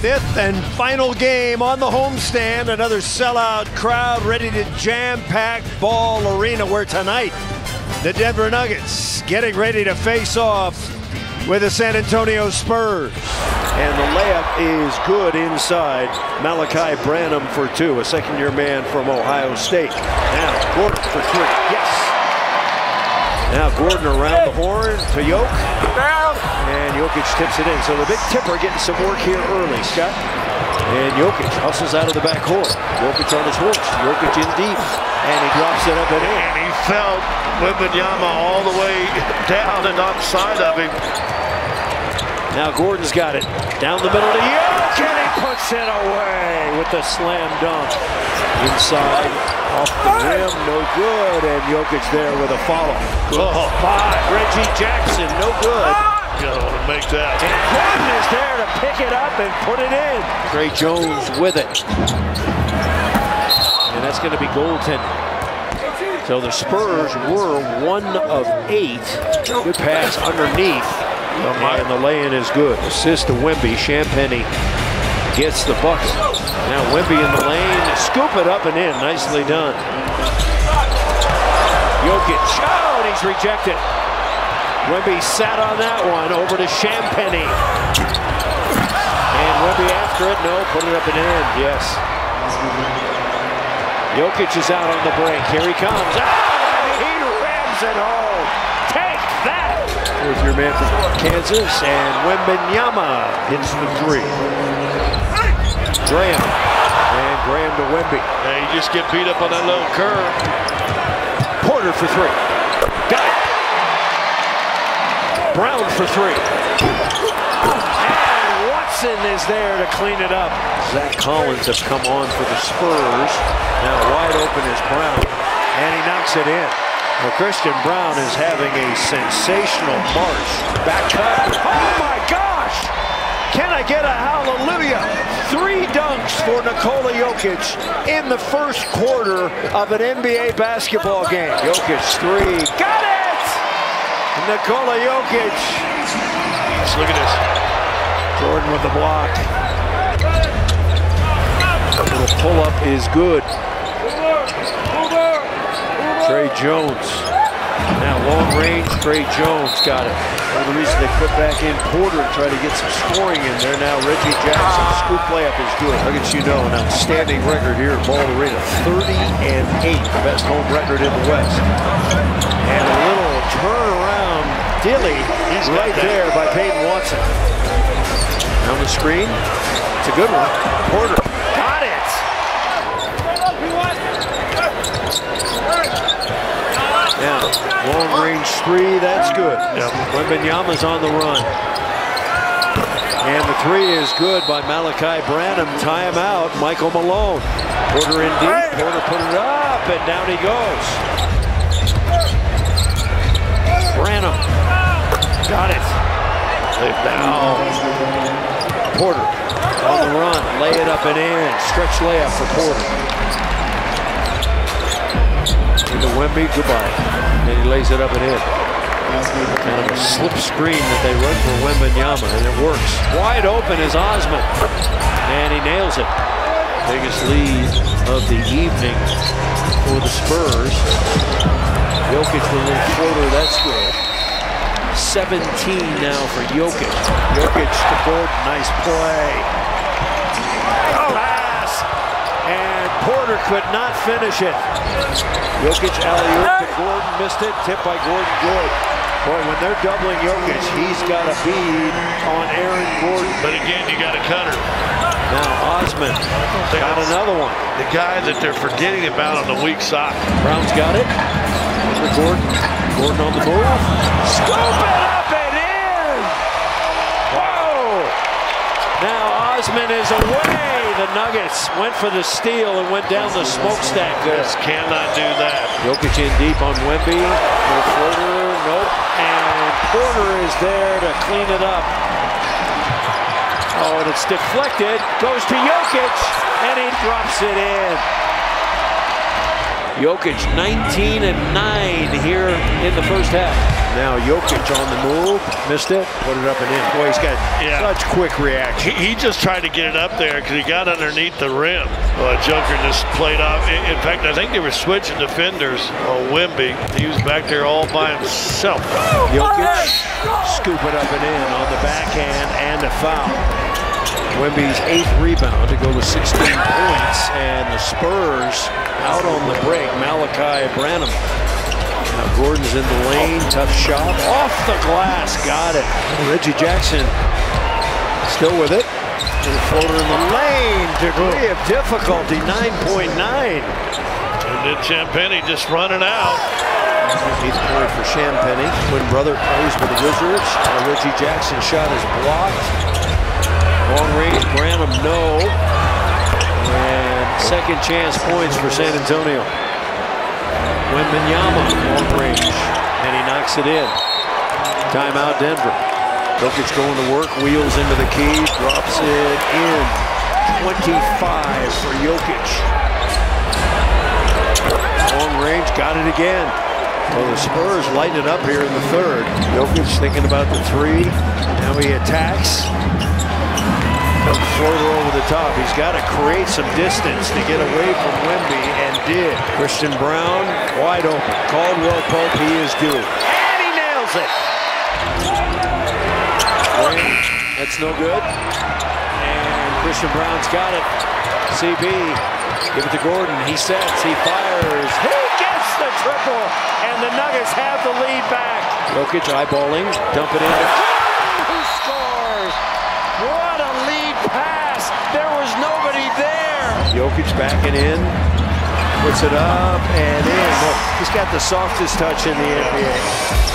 fifth and final game on the homestand. Another sellout crowd ready to jam-pack Ball Arena, where tonight the Denver Nuggets getting ready to face off with the San Antonio Spurs. And the layup is good inside. Malachi Branham for two, a second-year man from Ohio State. Now Gordon for three. Yes. Now Gordon around the horn to Jokic, and Jokic tips it in. So the big tipper getting some work here early, Scott. And Jokic hustles out of the backcourt. Jokic on his horse. Jokic in deep, and he drops it up and in. And he felt Wembanyama all the way down and outside of him. Now Gordon's got it. Down the middle to Jokic, and he puts it away with the slam dunk. Inside. Off the rim, no good, and Jokic there with a follow. Good spot, Reggie Jackson, no good. Got to make that. And Gordon is there to pick it up and put it in. Trey Jones with it. And that's going to be goaltending. So the Spurs were 1 of 8. Good pass underneath, and the lay-in is good. Assist to Wemby, Champagny gets the bucket. Now Wemby in the lane, scoop it up and in. Nicely done. Jokic, oh, and he's rejected. Wemby sat on that one, over to Champagny. And Wemby after it, no, put it up and in, yes. Jokic is out on the break, here he comes. Oh, he rams it home. Take that! Here's your man from Kansas, and Wembanyama hits the three. Graham, and Graham to Wemby. And you just get beat up on that little curve. Porter for three. Got it. Brown for three. And Watson is there to clean it up. Zach Collins has come on for the Spurs. Now wide open is Brown, and he knocks it in. Well, Christian Brown is having a sensational march. Back cut. Oh my gosh! Can I get a hallelujah? 3 dunks for Nikola Jokic in the first quarter of an NBA basketball game. Jokic, 3. Got it! Nikola Jokic. Look at this. Jordan with the block. A little pull-up is good. Trey Jones. Now long-range, Trey Jones got it. One of the reasons they put back in Porter and try to get some scoring in there. Now Reggie Jackson, scoop layup is good. Nuggets, you know, an outstanding record here at Ball Arena. 30-8, the best home record in the West. And a little turnaround dilly right there by Peyton Watson. On the screen, it's a good one. Porter, got it! Now, long-range three, that's good. Yep. Wembanyama's on the run. And the three is good by Malachi Branham. Timeout, Michael Malone. Porter in deep, Porter put it up, and down he goes. Branham, got it. Now, Porter on the run, lay it up and in. Stretch layup for Porter. Into Wemby, goodbye. And he lays it up and in. Kind of a slip screen that they run for Wembanyama, and it works. Wide open is Osman, and he nails it. Biggest lead of the evening for the Spurs. Jokic with a little floater, that's good. 17 now for Jokic. Jokic to Gordon, nice play. Porter could not finish it. Jokic alley-oop to Gordon, missed it. Tip by Gordon, good. Boy, when they're doubling Jokic, he's got a bead on Aaron Gordon. But again, you got a cutter. Now Osman got another one. The guy that they're forgetting about on the weak side. Brown's got it. For Gordon. Gordon on the move. Scoop it up and in! Whoa! Now Osman is away. The Nuggets went for the steal and went down the smokestack. Yes, cannot do that. Jokic in deep on Wemby. No floater, nope. And Porter is there to clean it up. Oh, and it's deflected. Goes to Jokic, and he drops it in. Jokic 19 and 9 here in the first half. Now Jokic on the move, missed it, put it up and in. Boy, he's got such quick reaction. He just tried to get it up there because he got underneath the rim. Joker just played off. In fact, I think they were switching defenders. Wemby, he was back there all by himself. Jokic, scoop it up and in on the backhand and a foul. Wemby's 8th rebound to go with 16 points, and the Spurs out on the break. Malachi Branham. Now Gordon's in the lane, tough shot, off the glass, got it. Reggie Jackson still with it. To the floater in the lane, degree of difficulty, 9.9. And then Champenny just running out. 15th point for Champenny. Twin brother plays with the Wizards. Now Reggie Jackson's shot is blocked. Long range, Branham, no. And second chance points for San Antonio. Wembanyama, long range, and he knocks it in. Timeout, Denver. Jokic going to work, wheels into the key, drops it in. 25 for Jokic. Long range, got it again. Well, the Spurs lighten it up here in the third. Jokic thinking about the three. Now he attacks. Floater over the top. He's got to create some distance to get away from Wemby, and did. Christian Brown wide open. Caldwell Pope, he is due. And he nails it. That's no good. And Christian Brown's got it. CB, give it to Gordon. He sets, he fires. He gets the triple, and the Nuggets have the lead back. Jokic eyeballing, dump it in. Who scores? What a lead pass. There was nobody there. Jokic backing in. Puts it up and in. Look, he's got the softest touch in the NBA.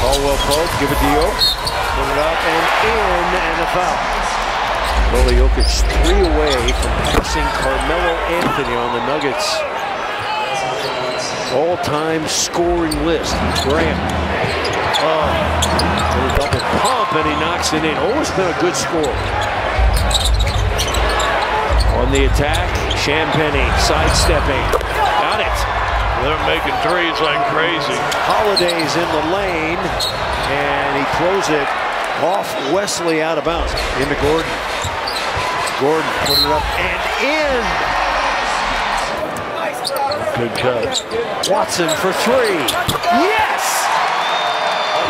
Caldwell Pope, give it to Jokic. Put it up and in, and a foul. Nikola Jokic 3 away from passing Carmelo Anthony on the Nuggets all-time scoring list. Graham. Oh, double pump, and he knocks it in. Always been a good score. On the attack, Champenny sidestepping. Got it. They're making threes like crazy. Holiday's in the lane, and he throws it off Wesley out of bounds. Into Gordon. Gordon put it up and in. Good cut. Watson for three. Yes!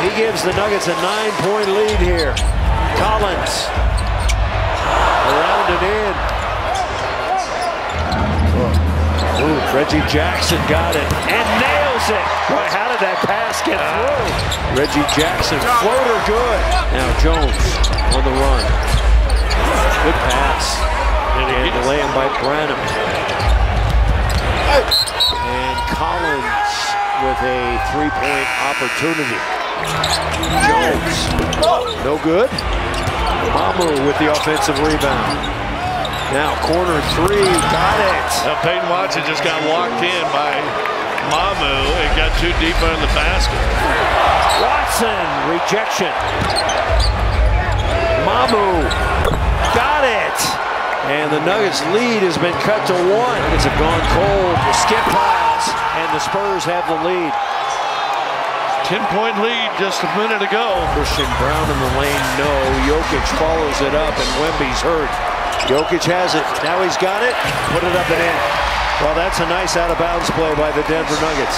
He gives the Nuggets a 9-point lead here. Collins. Around and in. Ooh, Reggie Jackson got it and nails it. Boy, how did that pass get through? Reggie Jackson, floater good. Now Jones on the run. Good pass. And delay him by Branham. And Collins with a three-point opportunity. Jones, no good. Mamu with the offensive rebound. Now corner three, got it. Now Peyton Watson just got walked in by Mamu and got too deep under the basket. Watson, rejection. Mamu, got it. And the Nuggets lead has been cut to 1. Nuggets have gone cold, the skip pass, and the Spurs have the lead. 10-point lead just a minute ago. Christian Brown in the lane, no. Jokic follows it up, and Wemby's hurt. Jokic has it. Now he's got it. Put it up and in. Well, that's a nice out-of-bounds play by the Denver Nuggets.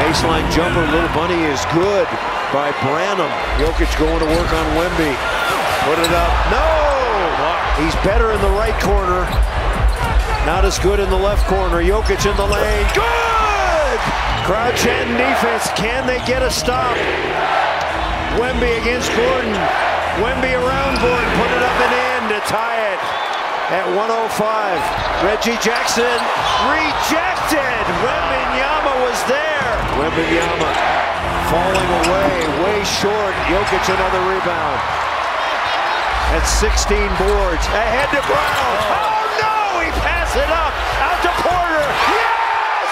Baseline jumper, Little Bunny, is good by Branham. Jokic going to work on Wemby. Put it up. No! He's better in the right corner. Not as good in the left corner. Jokic in the lane. Good! Crowd chanting defense. Can they get a stop? Wemby against Gordon. Wemby around Gordon, put it up and in to tie it at 105. Reggie Jackson rejected. Wembanyama was there. Wembanyama falling away, way short. Jokic another rebound. At 16 boards, ahead to Brown. Oh no, he passed it up out to Porter. Yes!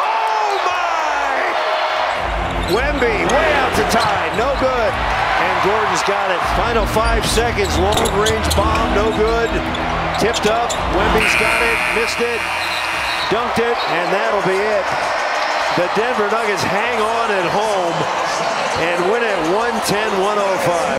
Oh my! Wemby way out to tie, no good. And Gordon's got it. Final 5 seconds. Long-range bomb, no good. Tipped up. Wemby's got it. Missed it. Dunked it. And that'll be it. The Denver Nuggets hang on at home and win at 110-105.